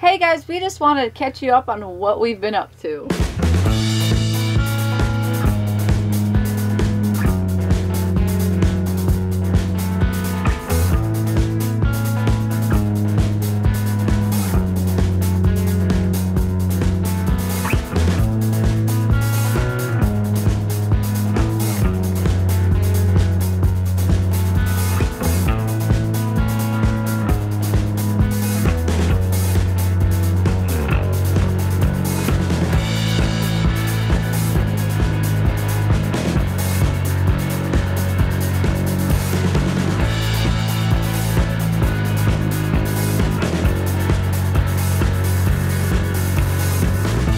Hey guys, we just wanted to catch you up on what we've been up to.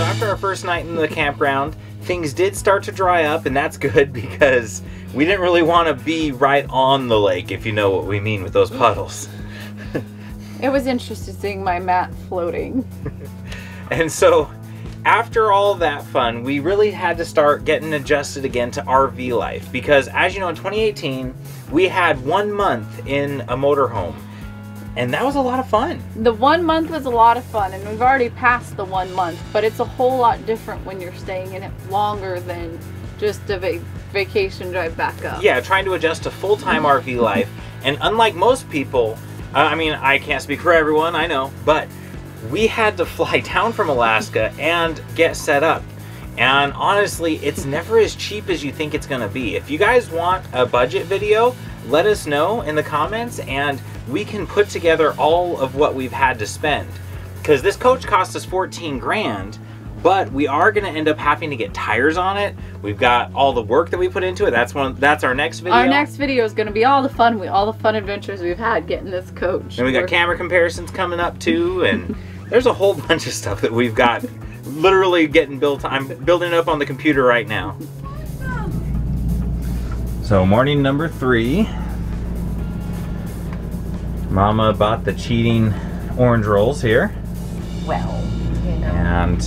After our first night in the campground, things did start to dry up, and that's good because we didn't really want to be right on the lake, if you know what we mean with those puddles. It was interesting seeing my mat floating. And so after all that fun, we really had to start getting adjusted again to RV life, because as you know, in 2018 we had 1 month in a motorhome. And that was a lot of fun. The 1 month was a lot of fun, and we've already passed the 1 month, but it's a whole lot different when you're staying in it longer than just a vacation drive back up. Yeah, trying to adjust to full-time RV life. And unlike most people, I mean, I can't speak for everyone, I know, but we had to fly down from Alaska and get set up. And honestly, it's never as cheap as you think it's gonna be. If you guys want a budget video, let us know in the comments and we can put together all of what we've had to spend. Because this coach cost us 14 grand, but we are gonna end up having to get tires on it. We've got all the work that we put into it. That's our next video. Our next video is gonna be all the fun adventures we've had getting this coach. And we got camera comparisons coming up too, and there's a whole bunch of stuff that we've got literally getting built. I'm building it up on the computer right now. So morning number 3. Mama bought the cheating orange rolls here. Well, you know. And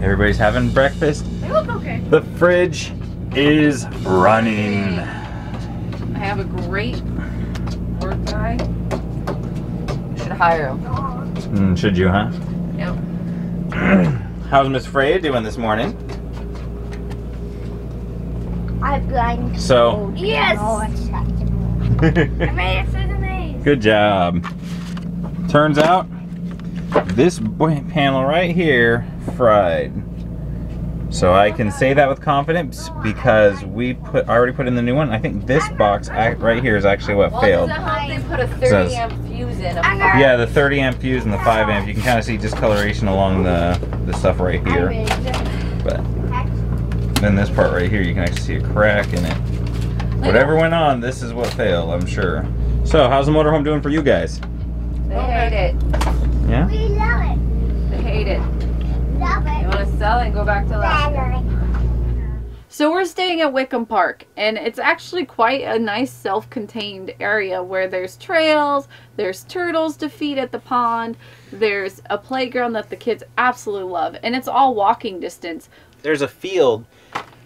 everybody's having breakfast. They look okay. The fridge is running. I have a great work guy. Should hire him. Should you, huh? Yep. How's Miss Freya doing this morning? I'm going. So. Yes. I made it through the maze. Good job. Turns out this panel right here fried. So I can say that with confidence because we already put in the new one. I think this box right here is actually what failed. They put a 30 amp fuse in. Yeah, the 30 amp fuse and the 5 amp. You can kind of see discoloration along the stuff right here. But then this part right here, you can actually see a crack in it. Whatever went on, this is what failed, I'm sure. So, how's the motorhome doing for you guys? They hate it. Yeah? We love it. They hate it. Love it. You want to sell it and go back to Alaska. So we're staying at Wickham Park, and it's actually quite a nice self-contained area where there's trails, there's turtles to feed at the pond, there's a playground that the kids absolutely love, and it's all walking distance. There's a field.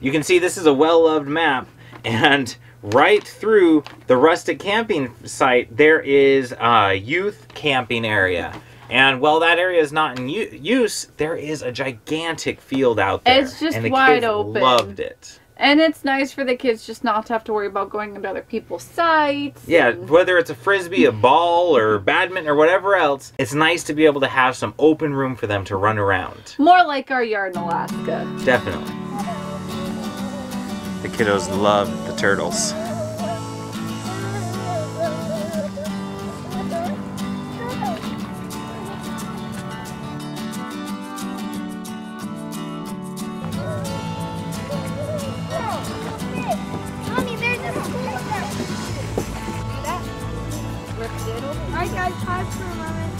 You can see this is a well-loved map, and right through the rustic camping site, there is a youth camping area. And while that area is not in use, there is a gigantic field out there. It's just wide open. And the kids loved it. And it's nice for the kids just not to have to worry about going into other people's sites. Yeah, whether it's a frisbee, a ball, or badminton, or whatever else, it's nice to be able to have some open room for them to run around. More like our yard in Alaska. Definitely. The kiddos love the turtles. Mommy, there's a school bus. See that? Alright guys, pause for a moment.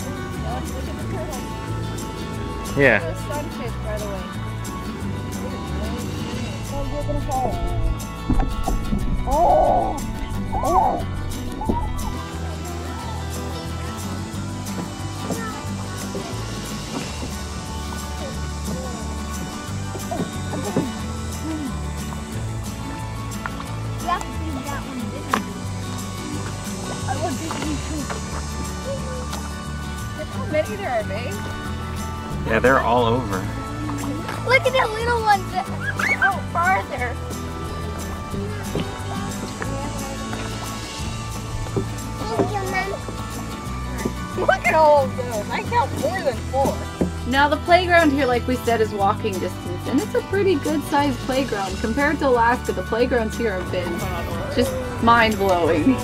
Yeah. Those sunfish, by the way. Oh! Oh! I how many there are, babe? Yeah, they're all over. Look at that little one out farther. Look at all of those. I count more than four. Now the playground here, like we said, is walking distance, and it's a pretty good-sized playground. Compared to Alaska, the playgrounds here have been just mind-blowing.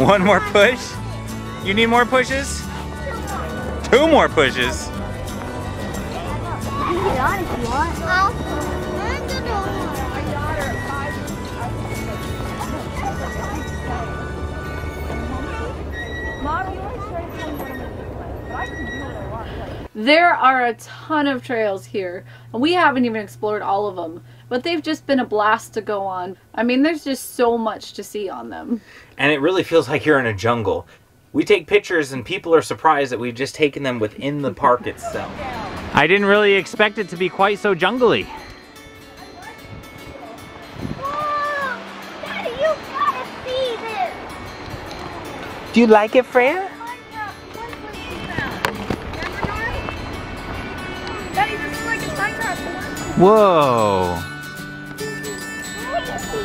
One more push? You need more pushes? Two more pushes? You can get on if you want. There are a ton of trails here, and we haven't even explored all of them, but they've just been a blast to go on. I mean, there's just so much to see on them. And it really feels like you're in a jungle. We take pictures and people are surprised that we've just taken them within the park itself. I didn't really expect it to be quite so jungly. Whoa! Daddy, you gotta see this! Do you like it, Freya? Whoa!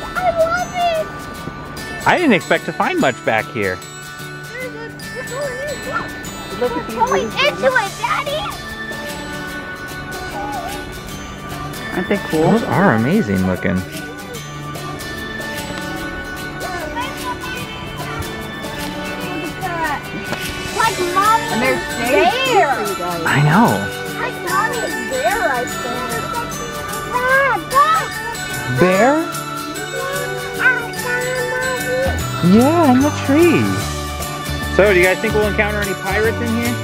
I love it! I didn't expect to find much back here. Look at these. We're going into it, Daddy! Aren't they cool? Those are amazing looking. Like Mommy's and there's there! I know. Like Mommy's there, I think. Bear? Yeah, in the tree. So, do you guys think we'll encounter any pirates in here?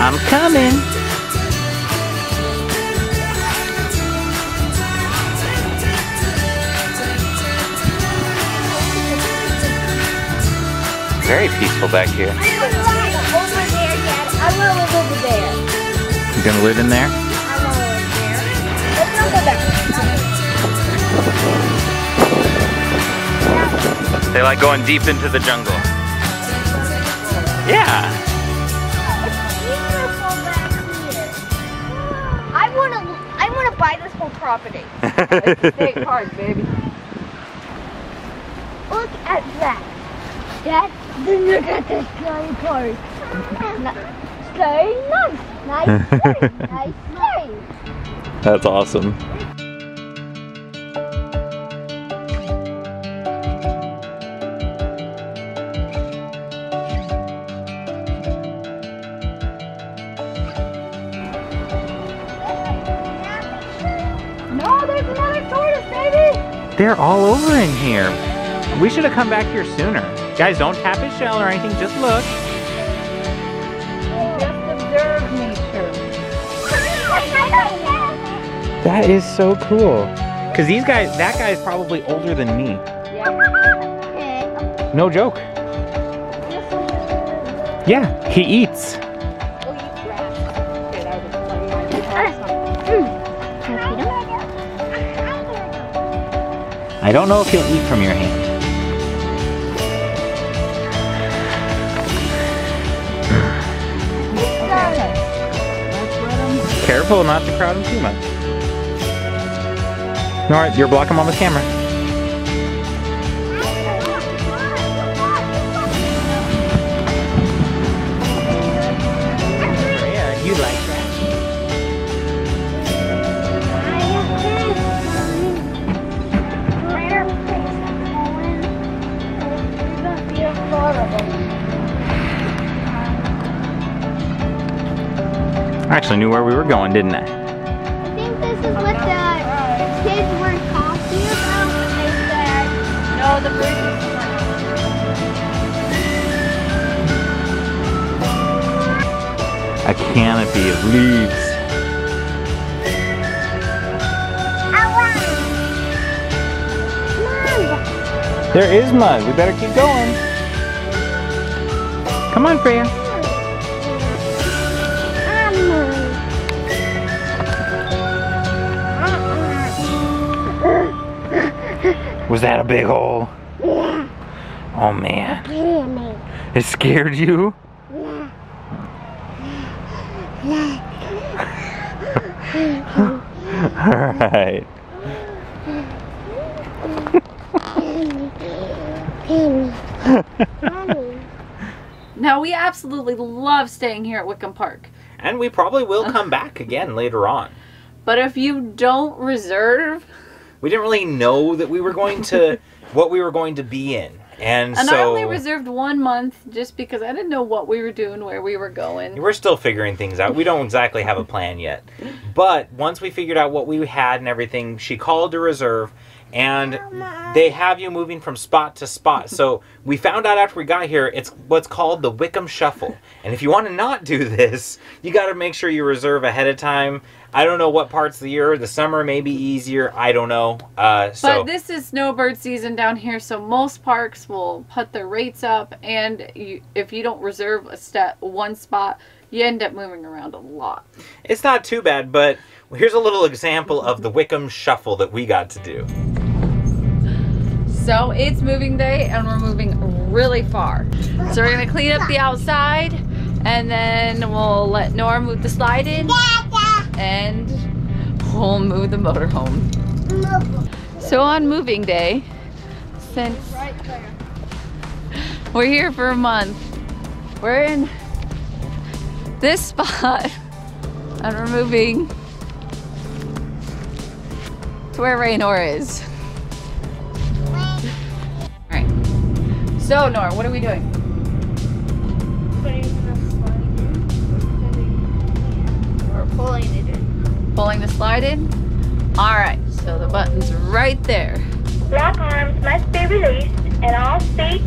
I'm coming. Very peaceful back here. I don't want to go over there, Dad. I want to live over there. You gonna live in there? I want to live there. Let's not go back. They like going deep into the jungle. Yeah. It's beautiful back here. I want to buy this whole property. It's a state park, baby. Look at that. Dad, look at this sky park. Nice. That's awesome. No, there's another tortoise, baby! They're all over in here. We should have come back here sooner. Guys, don't tap his shell or anything, just look. Just observe nature. That is so cool. Because these guys, that guy's probably older than me. Yeah. No joke. Yeah, he eats. I don't know if he'll eat from your hand. Careful not to crowd him too much. Nora, you're blocking Mama's camera. Yeah, you like I actually knew where we were going, didn't I? I think this is what the kids were talking about when they said, no, the bridge is flat. A canopy of leaves. Mud! There is mud. We better keep going. Come Come on, Freya. Was that a big hole? Yeah. Oh man. It scared you? Yeah. Alright. Now we absolutely love staying here at Wickham Park. And we probably will come back again later on. But if you don't reserve... We didn't really know that we were going to, what we were going to be in. And so I only reserved 1 month just because I didn't know what we were doing, where we were going. We're still figuring things out. We don't exactly have a plan yet. But once we figured out what we had and everything, she called to reserve. And they have you moving from spot to spot. So we found out after we got here, it's what's called the Wickham Shuffle. And if you want to not do this, you got to make sure you reserve ahead of time. I don't know what parts of the year. The summer may be easier. I don't know. But this is snowbird season down here, so most parks will put their rates up. And if you don't reserve one spot, you end up moving around a lot. It's not too bad, but here's a little example of the Wickham Shuffle that we got to do. So it's moving day and we're moving really far. So we're gonna clean up the outside and then we'll let Nora move the slide in and we'll move the motorhome. So on moving day, since we're here for a month, we're in this spot and we're moving to where Raynor is. So, Nora, what are we doing? Putting the slide in. Or pulling it in. Pulling the slide in? Alright, so the button's right there. Lock arms must be released and all seats,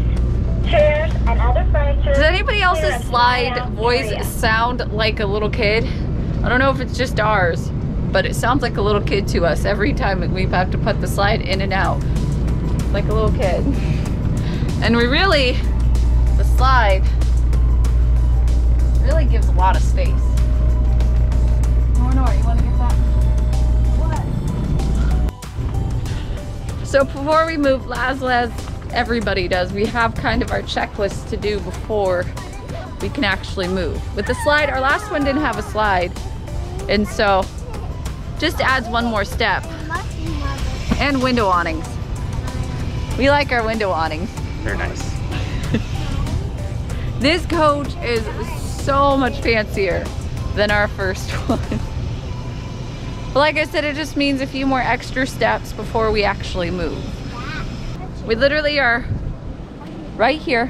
chairs, and other furniture. Does anybody else's slide voice sound like a little kid? I don't know if it's just ours, but it sounds like a little kid to us every time we have to put the slide in and out. Like a little kid. And we really, the slide really gives a lot of space. Nora, you want to get that? What? So before we move, as everybody does, we have kind of our checklist to do before we can actually move. With the slide, our last one didn't have a slide. And so just adds one more step. And window awnings. We like our window awnings. They're nice. This coach is so much fancier than our first one. But like I said, it just means a few more extra steps before we actually move. We literally are right here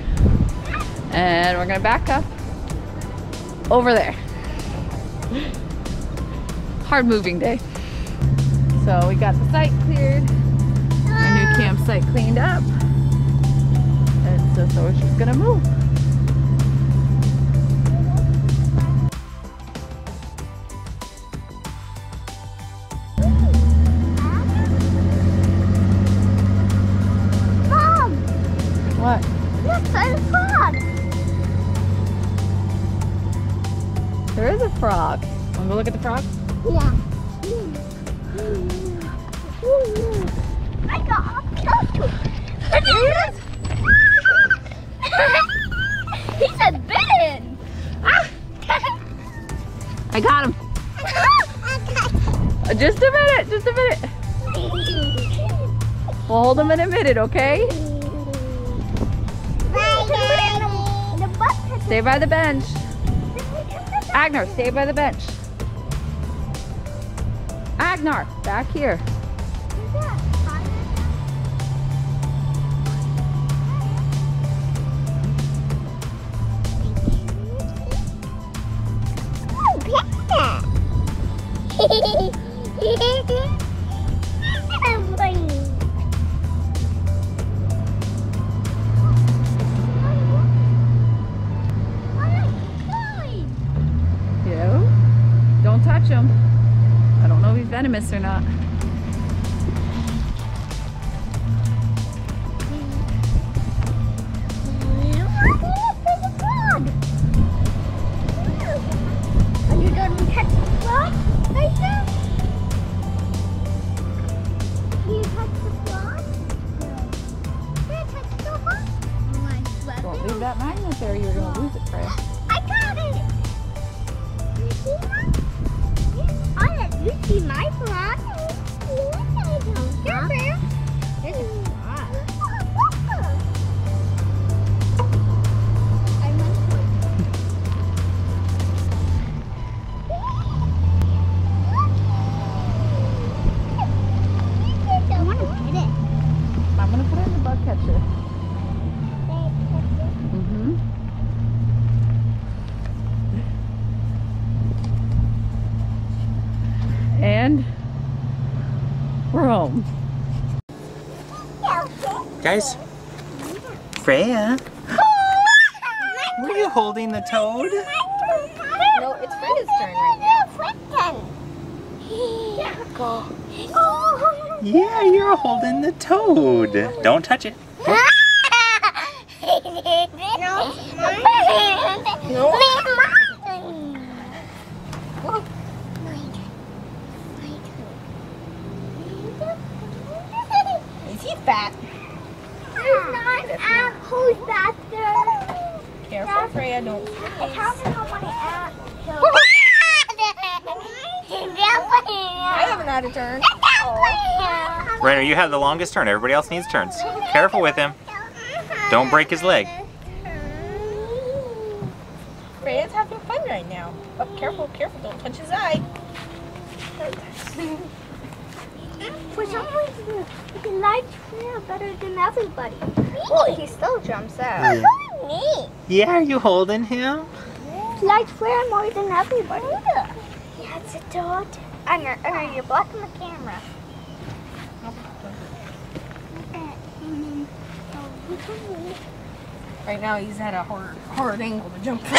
and we're gonna back up over there. Hard moving day. So we got the site cleared, our new campsite cleaned up. So we're just gonna move. Mom! What? Look, there's a frog! There is a frog. Wanna go look at the frog? Yeah. I got all close. He said bitten! I got him! Just a minute, just a minute! We'll hold him in a minute, okay? Stay by the bench. Agnar, stay by the bench. Agnar, back here. Him. I don't know if he's venomous or not. back there, you were going to lose it, Freya. I got it! You see that? Oh, you see my block? Here, Freya. This is hot. I want to put it. I'm going to put it in the bug catcher. And we're home. Guys, Freya, were you holding the toad? No, it's Freya's turn right now. Yeah, you're holding the toad. Don't touch it. No. Is he fat? He's not. Who's faster? Careful, Freya, don't. It's happening on my aunt. I haven't had a turn. Oh. Rainer, you have the longest turn. Everybody else needs turns. Careful with him. Don't break his leg. Freya's having fun right now. Oh, careful, careful. Don't touch his eye. For some reason, he likes Freya better than everybody. Well, he still jumps out. Yeah. Oh, me. Yeah, are you holding him? He likes Freya more than everybody. Yeah, it's a dog. I know, you're blocking the camera. Right now, he's at a hard angle to jump from.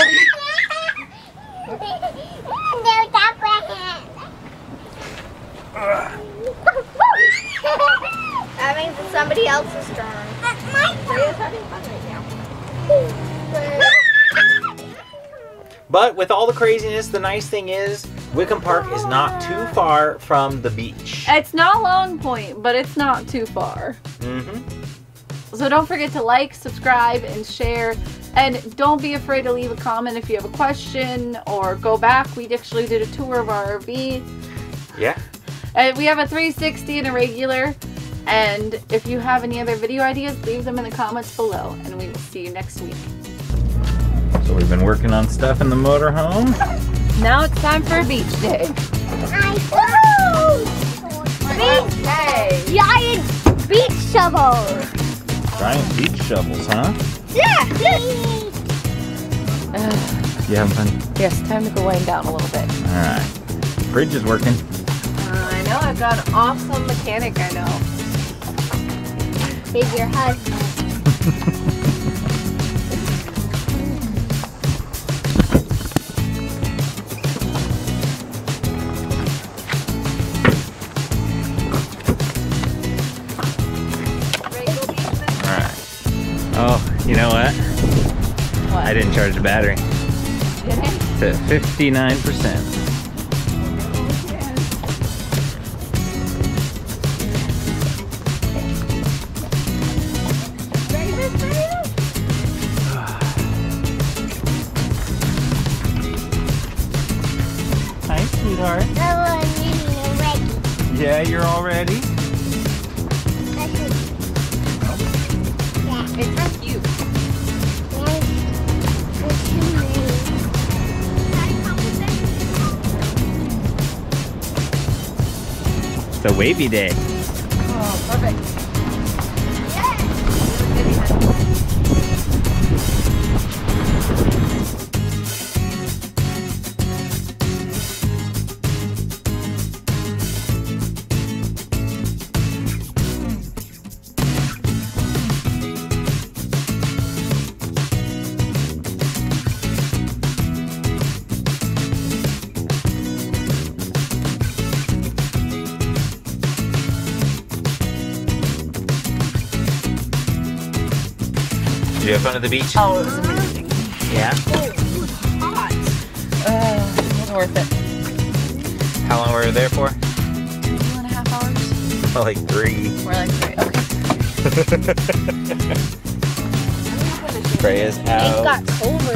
That means it's somebody else's turn. Freya's having fun right now. But with all the craziness, the nice thing is Wickham Park is not too far from the beach. It's not Long Point, but it's not too far. Mm-hmm. So don't forget to like, subscribe, and share. And don't be afraid to leave a comment if you have a question or go back. We actually did a tour of our RV. Yeah. And we have a 360 and a regular. And if you have any other video ideas, leave them in the comments below. And we will see you next week. So we've been working on stuff in the motorhome. Now it's time for a beach day. Beach day! Giant beach shovels! Giant beach shovels, huh? Yeah! You having fun? Yes, time to go wind down a little bit. Alright. Fridge is working. I've got an awesome mechanic, I know. He's your husband. Alright. Oh, you know what? What? I didn't charge the battery. Did I? It's at 59%. Right. Yeah, you're all ready? Yeah. It's not you. It's a wavy day. Oh, perfect. Did you have fun at the beach? Oh, it was amazing. Yeah? Oh, it was hot. It was worth it. How long were we there for? 2.5 hours. Oh, like 3. We're like 3, okay. spray is out. It got cold.